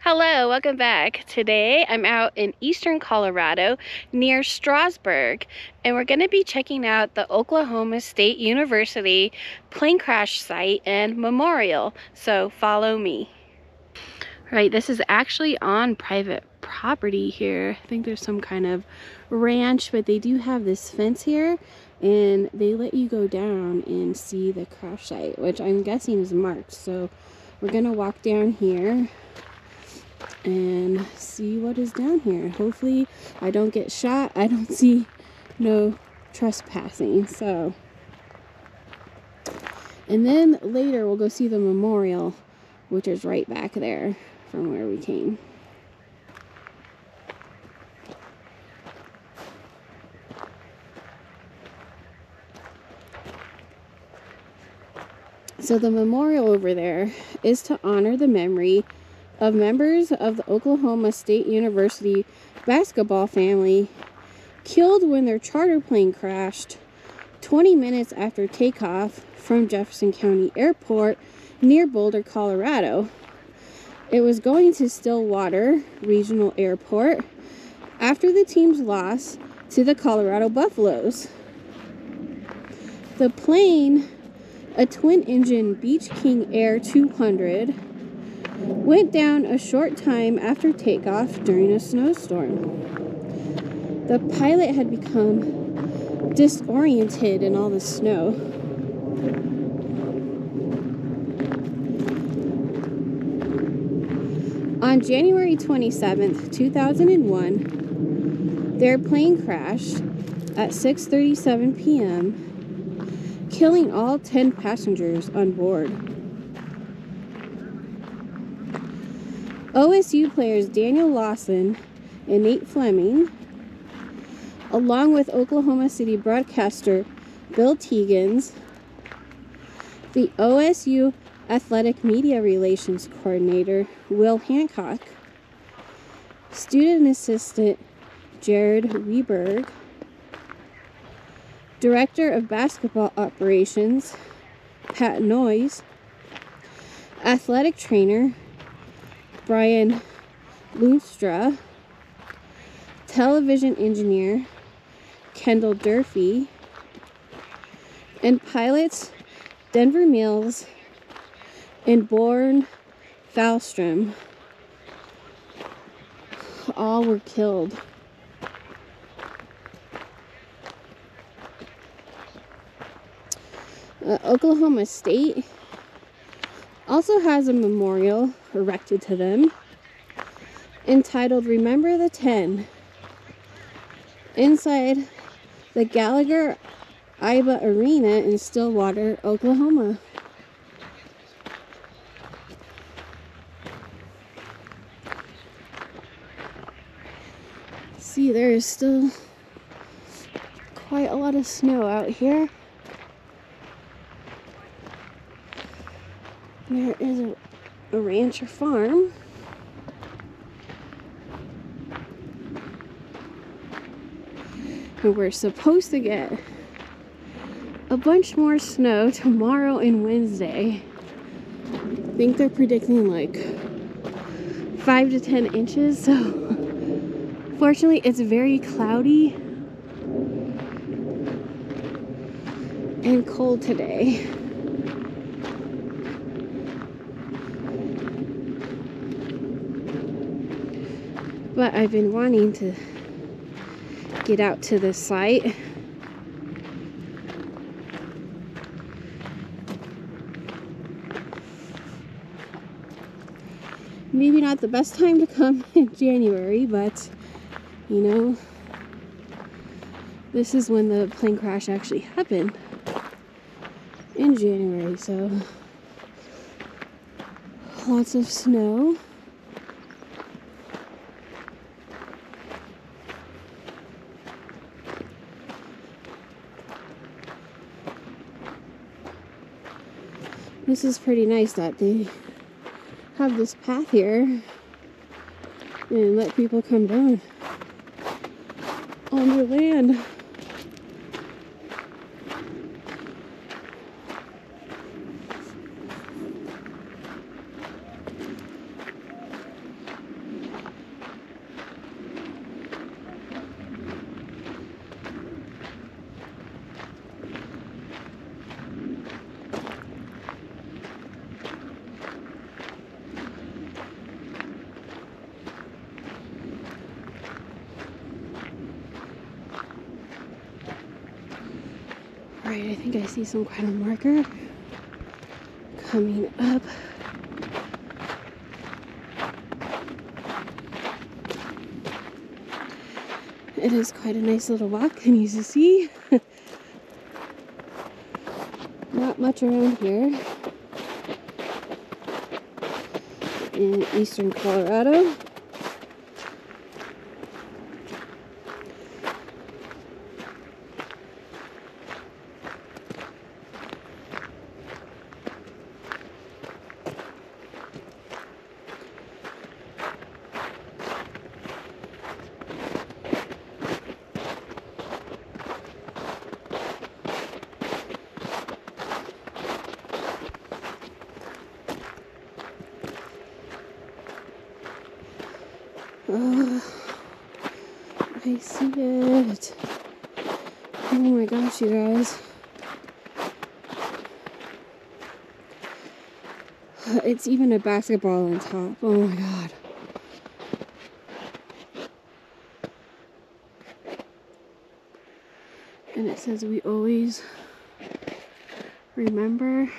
Hello, welcome back. Today I'm out in eastern Colorado near Strasburg, and we're going to be checking out the Oklahoma State University plane crash site and memorial, so follow me. Right, this is actually on private property here. I think there's some kind of ranch, but they do have this fence here, and they let you go down and see the crash site, which I'm guessing is marked. So we're gonna walk down here and see what is down here. Hopefully I don't get shot. I don't see no trespassing. So, and then later we'll go see the memorial, which is right back there from where we came. So the memorial over there is to honor the memory of members of the Oklahoma State University basketball family killed when their charter plane crashed 20 minutes after takeoff from Jefferson County Airport near Boulder, Colorado. It was going to Stillwater Regional Airport after the team's loss to the Colorado Buffaloes. The plane, a twin-engine Beech King Air 200, went down a short time after takeoff during a snowstorm. The pilot had become disoriented in all the snow. On January 27th, 2001, their plane crashed at 6:37 p.m., killing all 10 passengers on board. OSU players Daniel Lawson and Nate Fleming, along with Oklahoma City broadcaster Bill Teegins, the OSU Athletic Media Relations Coordinator Will Hancock, Student Assistant Jared Weiberg, Director of Basketball Operations Pat Noyes, Athletic Trainer Brian Luinstra, Television Engineer Kendall Durfee, and pilots Denver Ray Mills and Björn Fahlström all were killed. Oklahoma State also has a memorial erected to them entitled Remember the 10 inside the Gallagher Iba Arena in Stillwater, Oklahoma. See, there is still quite a lot of snow out here. There is a ranch or farm. And we're supposed to get a bunch more snow tomorrow and Wednesday. I think they're predicting like 5 to 10 inches, so fortunately, it's very cloudy and cold today. But I've been wanting to get out to this site. Maybe not the best time to come in January, but you know, this is when the plane crash actually happened, in January, so lots of snow. This is pretty nice that they have this path here and let people come down on your land. Alright, I think I see some kind of marker coming up. It is quite a nice little walk, and easy to see. Not much around here in eastern Colorado. I see it. Oh my gosh, you guys. It's even a basketball on top. Oh my god. And it says we always remember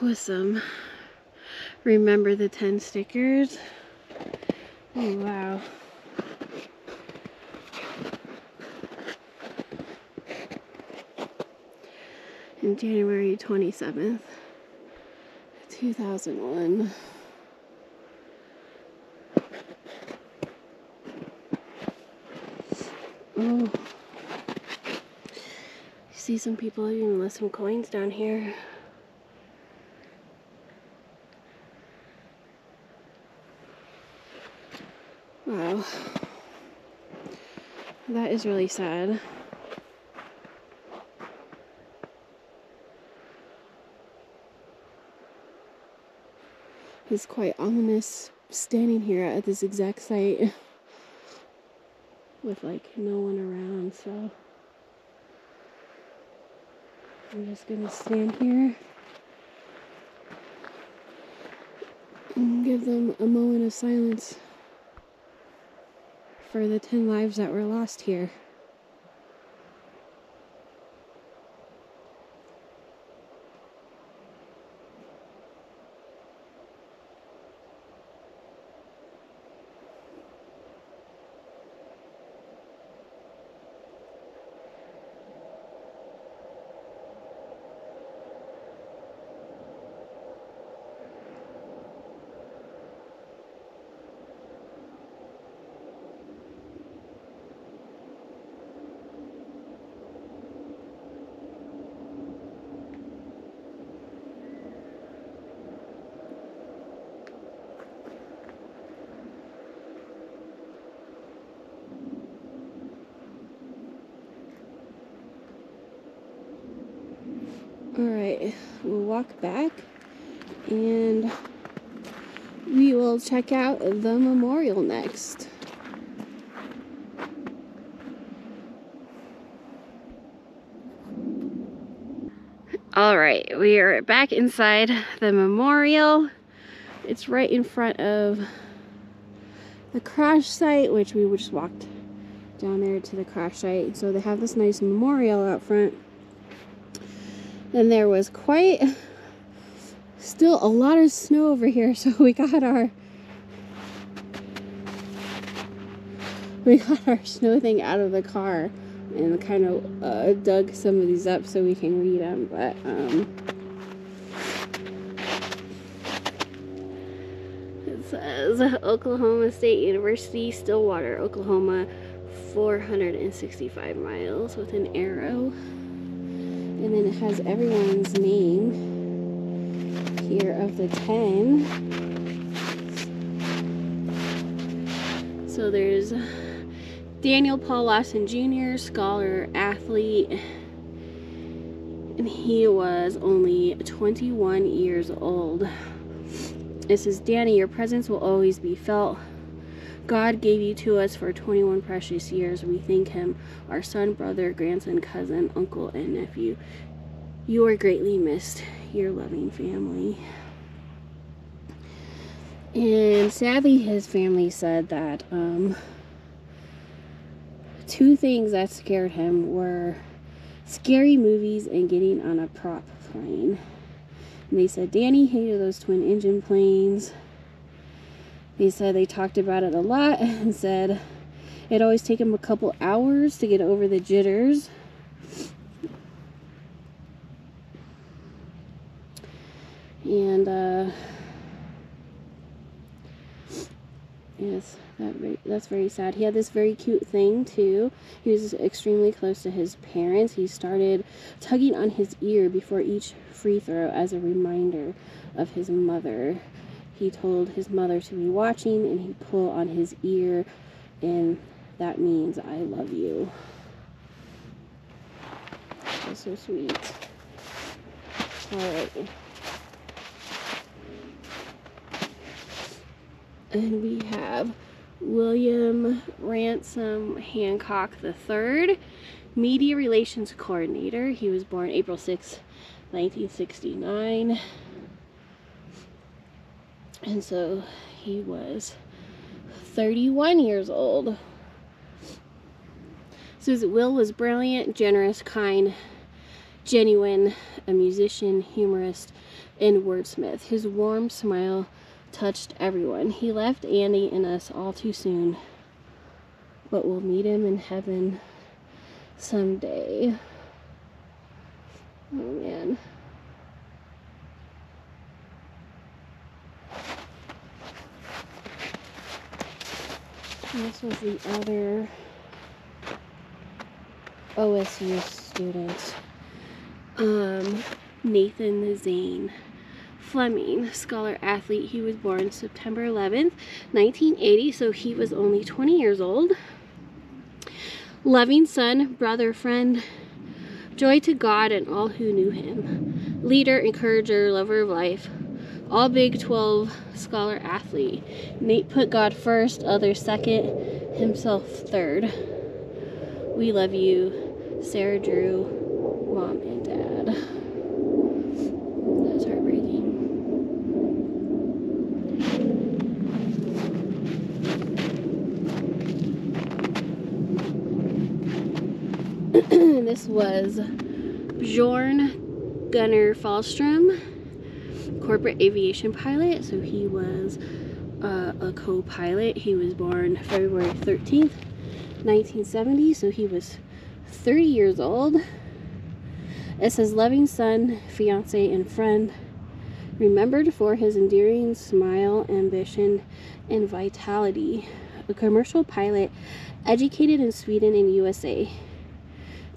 with some. Remember the 10 stickers. Oh, wow. And January 27th, 2001. Oh. You see some people even left some coins down here. Wow, that is really sad. It's quite ominous standing here at this exact site with like no one around, so I'm just gonna stand here and give them a moment of silence for the 10 lives that were lost here. Alright, we'll walk back and we will check out the memorial next. Alright, we are back inside the memorial. It's right in front of the crash site, which we just walked down there to the crash site. So they have this nice memorial out front. And there was still a lot of snow over here, so we got our snow thing out of the car and kind of dug some of these up so we can read them, but it says Oklahoma State University, Stillwater, Oklahoma, 465 miles with an arrow. And then it has everyone's name here of the 10. So there's Daniel Paul Lawson Jr., scholar, athlete, and he was only 21 years old. It says, Danny, your presence will always be felt. God gave you to us for 21 precious years. We thank him, our son, brother, grandson, cousin, uncle, and nephew. You are greatly missed, your loving family. And sadly, his family said that Two things that scared him were scary movies and getting on a prop plane. And they said Danny hated those twin engine planes. They said they talked about it a lot and said it always took him a couple hours to get over the jitters. And yes, that's very sad. He had this very cute thing too. He was extremely close to his parents. He started tugging on his ear before each free throw as a reminder of his mother. He told his mother to be watching, and he'd pull on his ear, and that means I love you. That's so sweet. All right. And we have William Ransom Hancock III, Media Relations Coordinator. He was born April 6, 1969. And so he was 31 years old. Says Will was brilliant, generous, kind, genuine, a musician, humorist, and wordsmith. His warm smile touched everyone. He left Andy and us all too soon, but we'll meet him in heaven someday. Oh man. And this was the other OSU student, Nathan Zane Fleming, scholar athlete. He was born September 11th, 1980, so he was only 20 years old. Loving son, brother, friend, joy to God and all who knew him. Leader, encourager, lover of life, all Big 12 scholar athlete. Nate put God first, others second, himself third. We love you, Sarah Drew, Mom and Dad. This was Björn Gunnar Fahlström, corporate aviation pilot. So he was a co-pilot. He was born February 13th, 1970. So he was 30 years old. It says loving son, fiance, and friend, remembered for his endearing smile, ambition, and vitality. A commercial pilot, educated in Sweden and USA.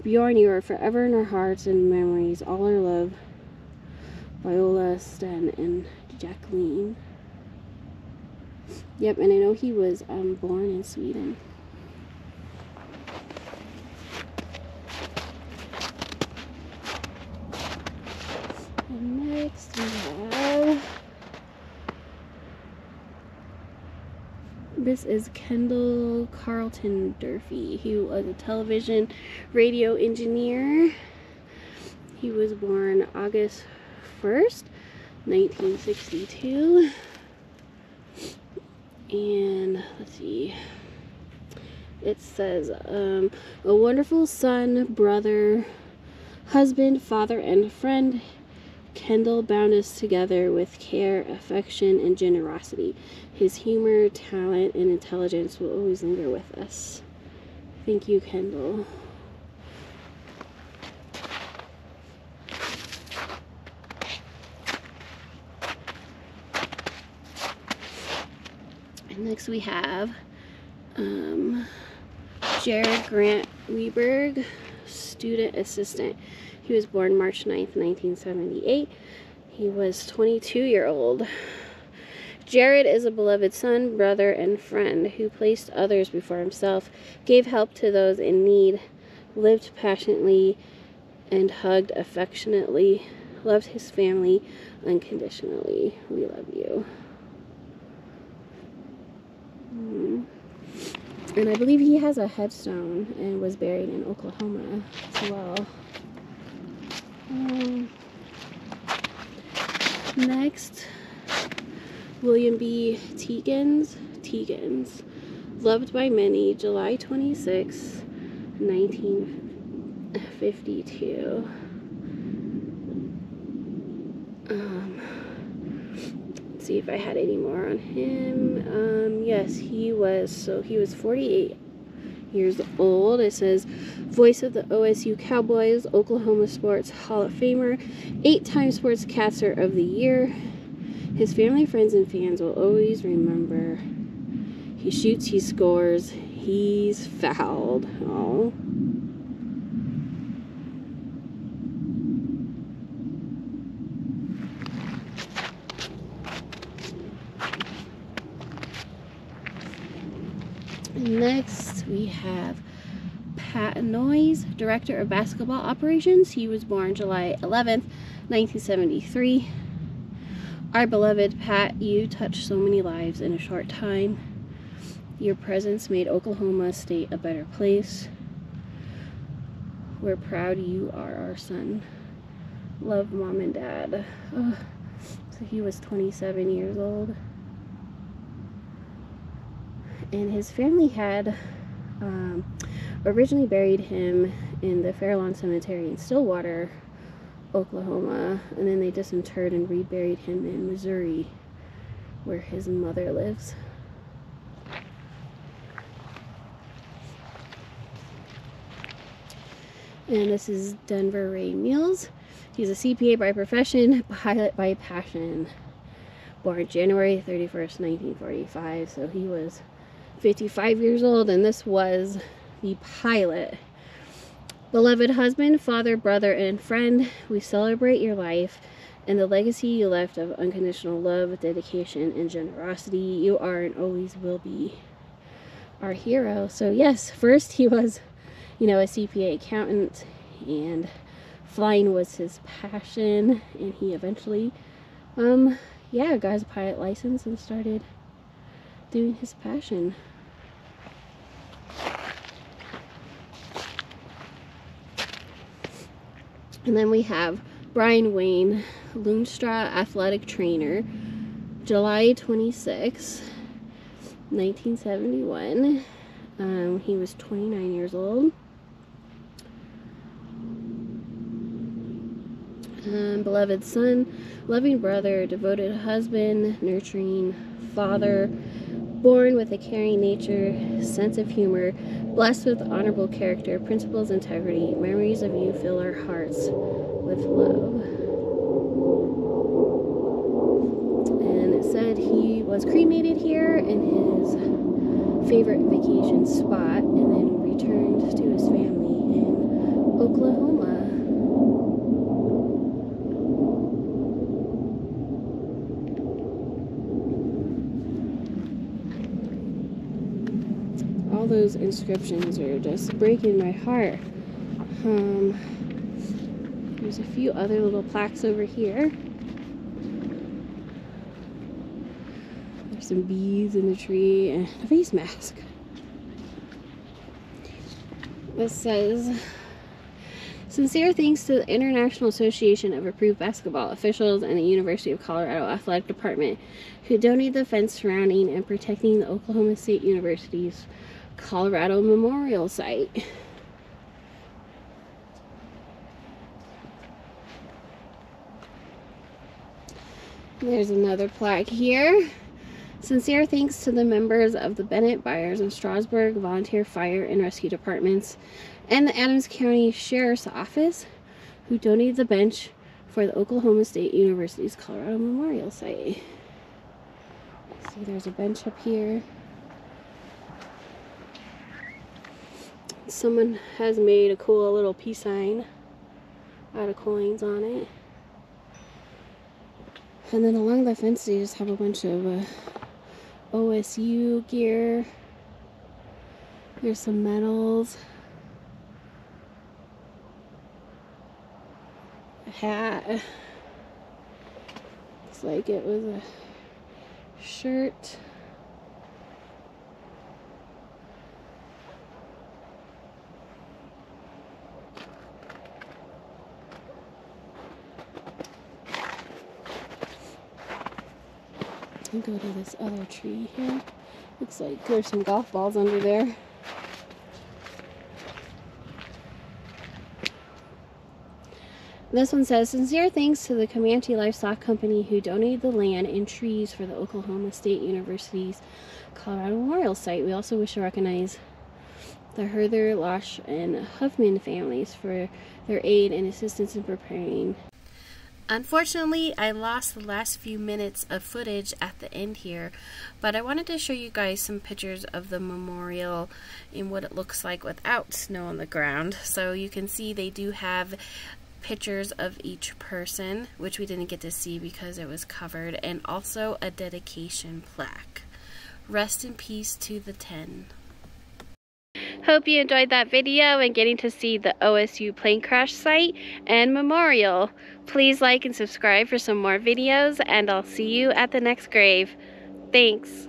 Bjorn, you are forever in our hearts and memories. All our love, Viola, Sten, and Jacqueline. Yep, and I know he was born in Sweden. And next we have... This is Kendall Carlton Durfee. He was a television radio engineer. He was born August 1st, 1962. And let's see. It says, a wonderful son, brother, husband, father, and friend. Kendall bound us together with care, affection, and generosity. His humor, talent, and intelligence will always linger with us. Thank you, Kendall. And next we have Jared Grant Weiberg, student assistant. He was born March 9th, 1978. He was 22-year-old. Jared is a beloved son, brother, and friend who placed others before himself, gave help to those in need, lived passionately, and hugged affectionately, loved his family unconditionally. We love you. And I believe he has a headstone and was buried in Oklahoma as well. Next, William B. Teegins, loved by many, July 26, 1952. Let's see if I had any more on him. Yes, he was. So he was 48 years old. It says, voice of the OSU Cowboys, Oklahoma Sports Hall of Famer, 8-time Sportscaster of the Year. His family, friends, and fans will always remember. He shoots, he scores, he's fouled. Oh. Next, we have Pat Noyes, Director of Basketball Operations. He was born July 11th, 1973. Our beloved Pat, you touched so many lives in a short time. Your presence made Oklahoma State a better place. We're proud you are our son. Love, Mom and Dad. Oh, so he was 27 years old. And his family had originally buried him in the Fairlawn Cemetery in Stillwater, Oklahoma, and then they disinterred and reburied him in Missouri, where his mother lives. And this is Denver Ray Mills. He's a CPA by profession, pilot by passion. Born January 31st, 1945, so he was 55 years old, and this was the pilot. Beloved husband, father, brother, and friend, we celebrate your life and the legacy you left of unconditional love, dedication, and generosity. You are and always will be our hero. So yes, first he was, you know, a CPA accountant, and flying was his passion, and he eventually, yeah, got his pilot license and started doing his passion. And then we have Brian Wayne Luinstra, athletic trainer, July 26, 1971. He was 29 years old. Beloved son, loving brother, devoted husband, nurturing father, born with a caring nature, sense of humor, blessed with honorable character, principles, integrity. Memories of you fill our hearts with love. And it said he was cremated here in his favorite vacation spot, and then returned to his family in Oklahoma. Those inscriptions are just breaking my heart. There's a few other little plaques over here. There's some bees in the tree and a face mask. This says, sincere thanks to the International Association of Approved Basketball Officials and the University of Colorado Athletic Department, who donate the fence surrounding and protecting the Oklahoma State University's Colorado Memorial Site. There's another plaque here. Sincere thanks to the members of the Bennett, Byers, and Strasburg Volunteer Fire and Rescue Departments and the Adams County Sheriff's Office, who donated the bench for the Oklahoma State University's Colorado Memorial Site. See, there's a bench up here. Someone has made a cool little peace sign out of coins on it. And then along the fence they just have a bunch of OSU gear. There's some medals, a hat, looks like it was a shirt. Go to this other tree here. Looks like there's some golf balls under there. This one says, sincere thanks to the Comanche Livestock Company who donated the land and trees for the Oklahoma State University's Colorado Memorial site. We also wish to recognize the Herther, Losh, and Huffman families for their aid and assistance in preparing. Unfortunately, I lost the last few minutes of footage at the end here, but I wanted to show you guys some pictures of the memorial and what it looks like without snow on the ground. So you can see they do have pictures of each person, which we didn't get to see because it was covered, and also a dedication plaque. Rest in peace to the 10. Hope you enjoyed that video and getting to see the OSU plane crash site and memorial. Please like and subscribe for some more videos, and I'll see you at the next grave. Thanks.